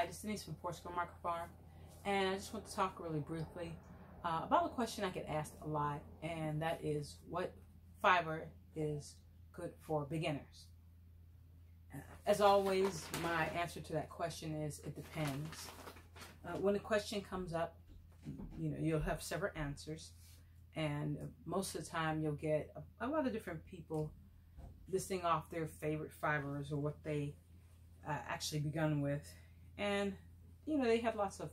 Hi, this is Denise from Four Square Micro Farm, and I just want to talk really briefly about a question I get asked a lot, and that is what fiber is good for beginners. As always, my answer to that question is it depends. When the question comes up, you know, you'll have several answers, and most of the time you'll get a lot of different people listing off their favorite fibers or what they actually begun with. And, you know, they have lots of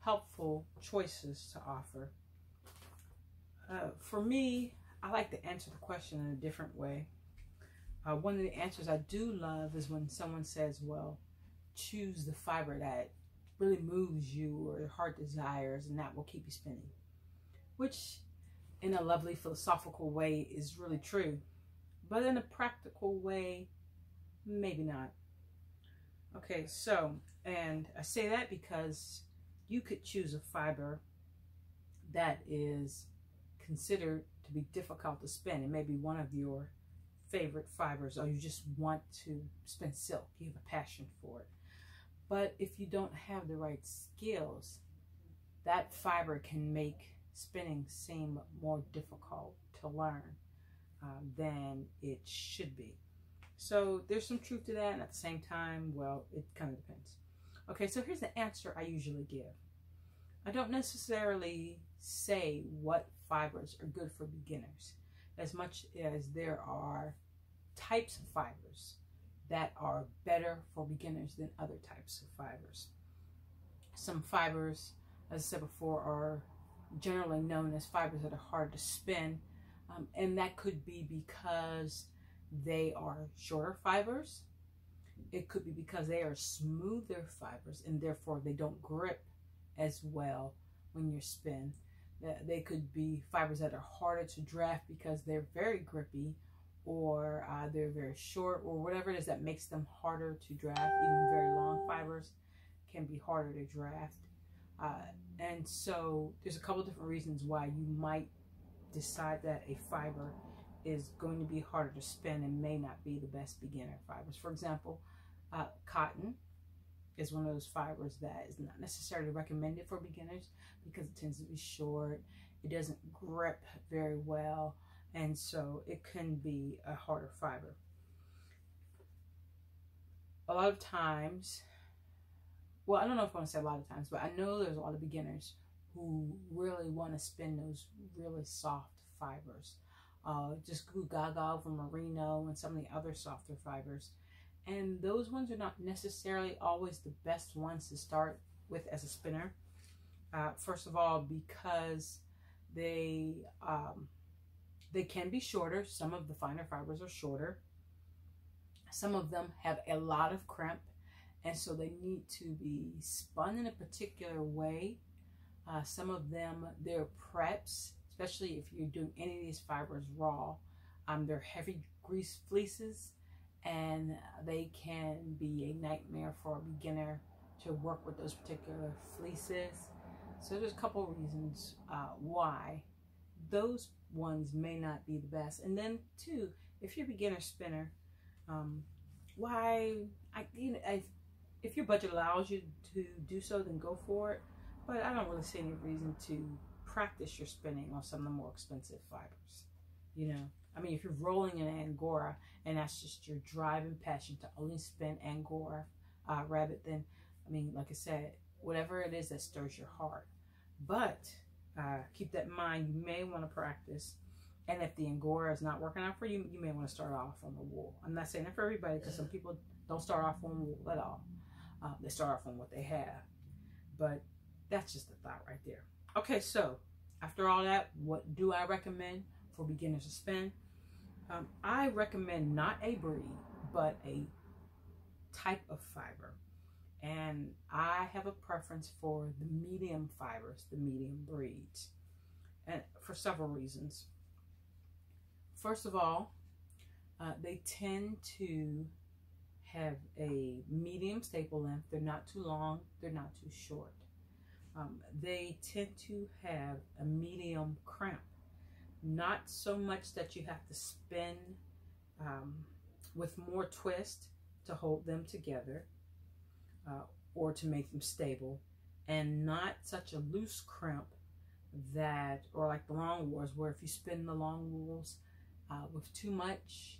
helpful choices to offer. For me, I like to answer the question in a different way. One of the answers I do love is when someone says, well, choose the fiber that really moves you or your heart desires, and that will keep you spinning. Which, in a lovely philosophical way, is really true. But in a practical way, maybe not. Okay, so, and I say that because you could choose a fiber that is considered to be difficult to spin. It may be one of your favorite fibers, or you just want to spin silk. You have a passion for it. But if you don't have the right skills, that fiber can make spinning seem more difficult to learn than it should be. So there's some truth to that, and at the same time, well, it kind of depends. Okay, so here's the answer I usually give. I don't necessarily say what fibers are good for beginners, as much as there are types of fibers that are better for beginners than other types of fibers. Some fibers, as I said before, are generally known as fibers that are hard to spin, and that could be because they are shorter fibers. It could be because they are smoother fibers, and therefore they don't grip as well when you spin. They could be fibers that are harder to draft because they're very grippy, or they're very short, or whatever it is that makes them harder to draft. Even very long fibers can be harder to draft. And so there's a couple different reasons why you might decide that a fiber is going to be harder to spin and may not be the best beginner fibers. For example, cotton is one of those fibers that is not necessarily recommended for beginners because it tends to be short, it doesn't grip very well, and so it can be a harder fiber. A lot of times, well, I don't know if I'm going to say a lot of times, but I know there's a lot of beginners who really want to spin those really soft fibers. Just goo gaga from Merino and some of the other softer fibers, and those ones are not necessarily always the best ones to start with as a spinner. First of all, because they can be shorter. Some of the finer fibers are shorter. Some of them have a lot of crimp, and so they need to be spun in a particular way. Some of them, they're preps. Especially if you're doing any of these fibers raw, they're heavy grease fleeces, and they can be a nightmare for a beginner to work with those particular fleeces. So there's a couple of reasons why those ones may not be the best. And then too, if you're a beginner spinner, if your budget allows you to do so, then go for it. But I don't really see any reason to practice your spinning on some of the more expensive fibers. You know, I mean, if you're rolling in Angora and that's just your drive and passion to only spin Angora rabbit, then, I mean, like I said, whatever it is that stirs your heart. But keep that in mind, you may want to practice, and if the Angora is not working out for you, you may want to start off on the wool. I'm not saying that for everybody, because some people don't start off on wool at all. They start off on what they have, but that's just the thought right there. Okay, so after all that, what do I recommend for beginners to spin? I recommend not a breed, but a type of fiber. And I have a preference for the medium fibers, the medium breeds, and for several reasons. First of all, they tend to have a medium staple length. They're not too long, they're not too short. They tend to have a medium crimp, not so much that you have to spin with more twist to hold them together, or to make them stable, and not such a loose crimp that, or like the long wools, where if you spin the long wools with too much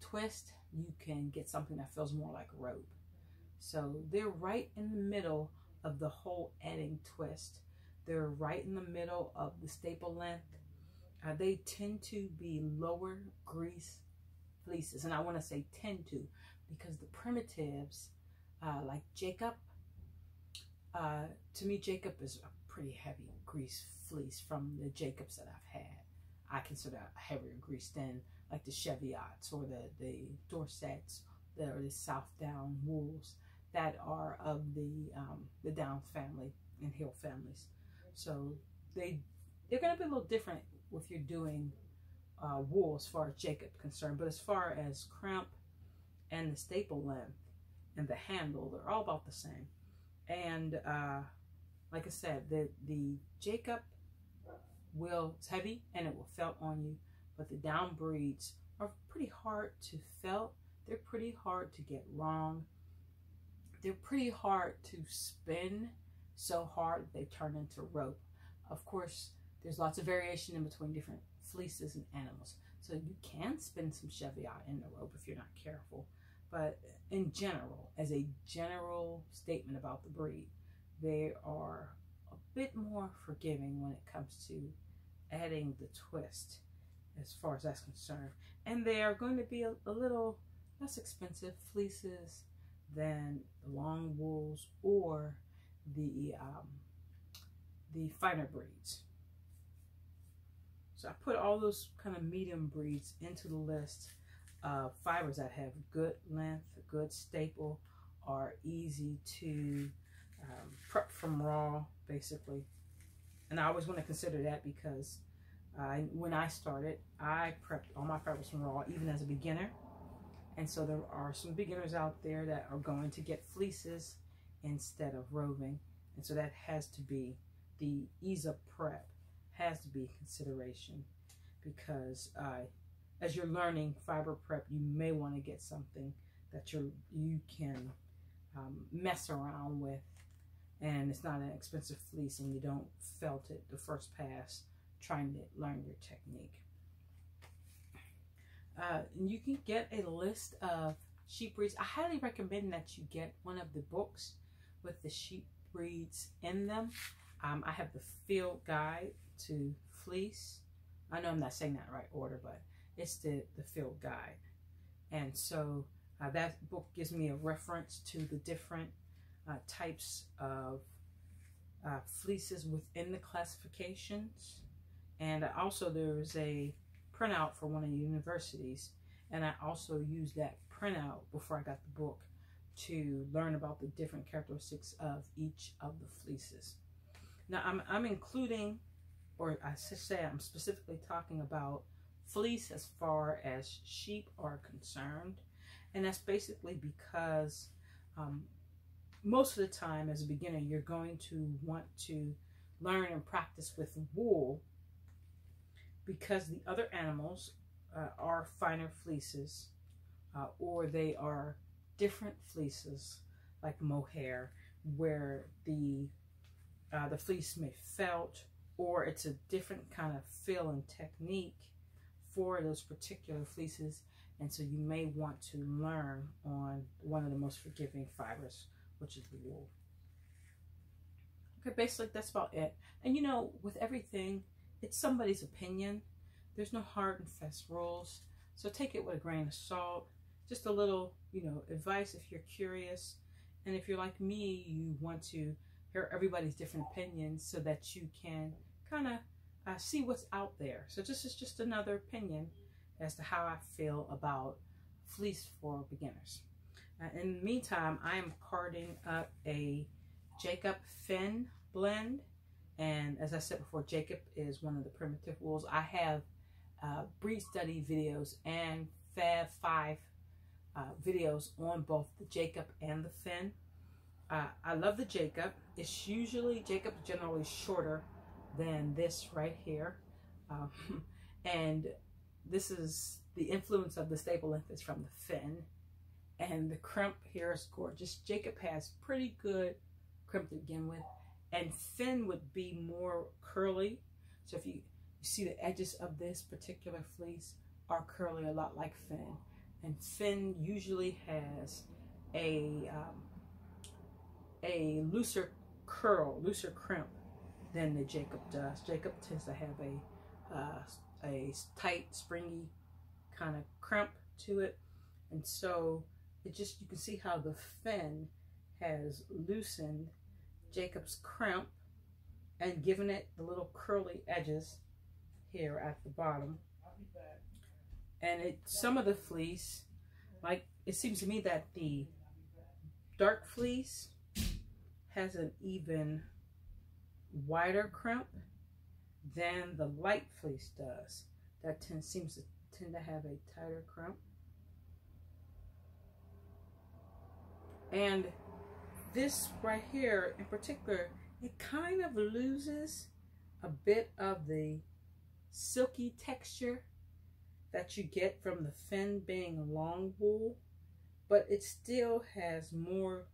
twist, you can get something that feels more like a rope. So they're right in the middle of the whole adding twist. They're right in the middle of the staple length. They tend to be lower grease fleeces. And I want to say tend to, because the primitives, like Jacob, to me, Jacob is a pretty heavy grease fleece from the Jacobs that I've had. I consider a heavier grease than like the Cheviots or the Dorsets or the Southdown wools that are of the Down family and Hill families. So they're going to be a little different if you're doing wool as far as Jacob's concerned, but as far as crimp and the staple length and the handle, they're all about the same. And like I said, the Jacob will, it's heavy and it will felt on you, but the Down breeds are pretty hard to felt. They're pretty hard to get wrong. They're pretty hard to spin so hard they turn into rope. Of course, there's lots of variation in between different fleeces and animals. So you can spin some Cheviot in the rope if you're not careful. But in general, as a general statement about the breed, they are a bit more forgiving when it comes to adding the twist as far as that's concerned. And they are going to be a little less expensive fleeces than the long wools or the finer breeds. So I put all those kind of medium breeds into the list of fibers that have good length, good staple, are easy to prep from raw, basically. And I always want to consider that, because when I started, I prepped all my fibers from raw, even as a beginner. And so there are some beginners out there that are going to get fleeces instead of roving. And so that has to be, the ease of prep has to be a consideration, because as you're learning fiber prep, you may want to get something that you can mess around with, and it's not an expensive fleece and you don't felt it the first pass trying to learn your technique. You can get a list of sheep breeds. I highly recommend that you get one of the books with the sheep breeds in them. I have the Field Guide to Fleece. I know I'm not saying that in the right order, but it's the Field Guide. And so that book gives me a reference to the different types of fleeces within the classifications. And also there is a printout for one of the universities, and I also used that printout before I got the book to learn about the different characteristics of each of the fleeces. Now I'm including, or I should say I'm specifically talking about fleece as far as sheep are concerned, and that's basically because most of the time as a beginner you're going to want to learn and practice with wool, because the other animals are finer fleeces, or they are different fleeces like mohair, where the fleece may felt, or it's a different kind of feel and technique for those particular fleeces. And so you may want to learn on one of the most forgiving fibers, which is the wool. Okay, basically that's about it. And you know, with everything, it's somebody's opinion. There's no hard and fast rules. So take it with a grain of salt. Just a little, you know, advice if you're curious. And if you're like me, you want to hear everybody's different opinions so that you can kind of see what's out there. So this is just another opinion as to how I feel about fleece for beginners. In the meantime, I am carding up a Jacob Finn blend. And as I said before, Jacob is one of the primitive wools. I have breed study videos and Fab 5 videos on both the Jacob and the Finn. I love the Jacob. It's usually, Jacob's generally shorter than this right here. And this is the influence of the staple length is from the Finn. and the crimp hair is gorgeous. Jacob has pretty good crimp to begin with, and Finn would be more curly. So if you see the edges of this particular fleece are curly, a lot like Finn. And Finn usually has a looser curl, looser crimp than the Jacob does. Jacob tends to have a tight, springy kind of crimp to it. And so it just, you can see how the Finn has loosened Jacob's crimp and given it the little curly edges here at the bottom. And it, some of the fleece, like it seems to me that the dark fleece has an even wider crimp than the light fleece does. That seems to have a tighter crimp. And this right here in particular, it kind of loses a bit of the silky texture that you get from the Finn being long wool, but it still has more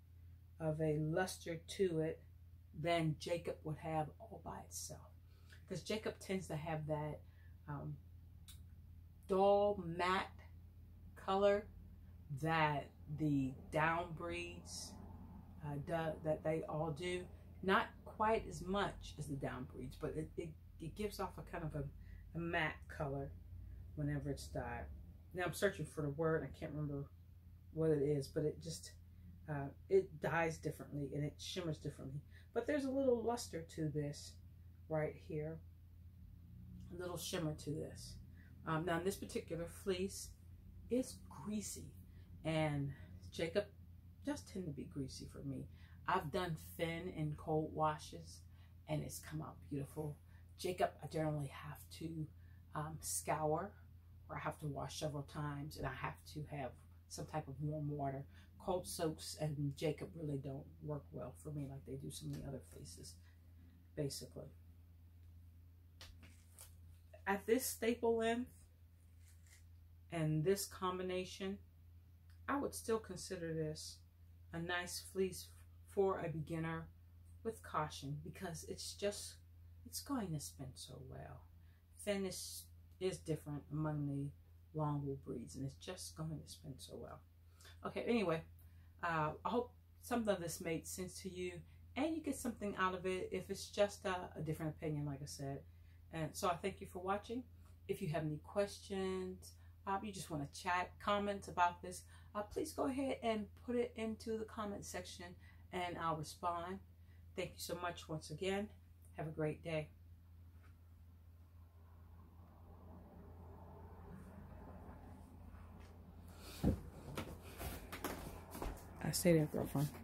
of a luster to it than Jacob would have all by itself. Because Jacob tends to have that dull matte color that the Down breeds that they all do. Not quite as much as the Down breeds, but it gives off a kind of a matte color whenever it's dyed. Now I'm searching for the word, I can't remember what it is, but it just it dyes differently and it shimmers differently. But there's a little luster to this right here, a little shimmer to this. Now in this particular fleece, it's greasy, and Jacob just tend to be greasy for me. I've done Finn in cold washes and it's come out beautiful. Jacob, I generally have to scour, or I have to wash several times, and I have to have some type of warm water. Cold soaks and Jacob really don't work well for me like they do so many other fleeces, basically. At this staple length and this combination, I would still consider this a nice fleece for a beginner with caution, because it's going to spin so well. Finn is different among the long wool breeds, and it's just going to spin so well. Okay, anyway, I hope some of this made sense to you and you get something out of it, if it's just a different opinion, like I said. And so I thank you for watching. If you have any questions, you just want to chat, comment about this, please go ahead and put it into the comment section and I'll respond. Thank you so much once again. Have a great day. I stayed there for fun.